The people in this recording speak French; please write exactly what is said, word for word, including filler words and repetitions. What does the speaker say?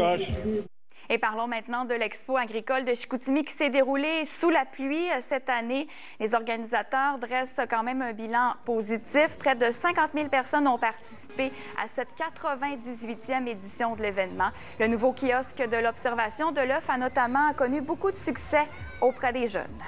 coche. Et parlons maintenant de l'Expo agricole de Chicoutimi qui s'est déroulée sous la pluie cette année. Les organisateurs dressent quand même un bilan positif. Près de cinquante mille personnes ont participé à cette quatre-vingt-dix-huitième édition de l'événement. Le nouveau kiosque de l'observation de l'œuf a notamment connu beaucoup de succès auprès des jeunes.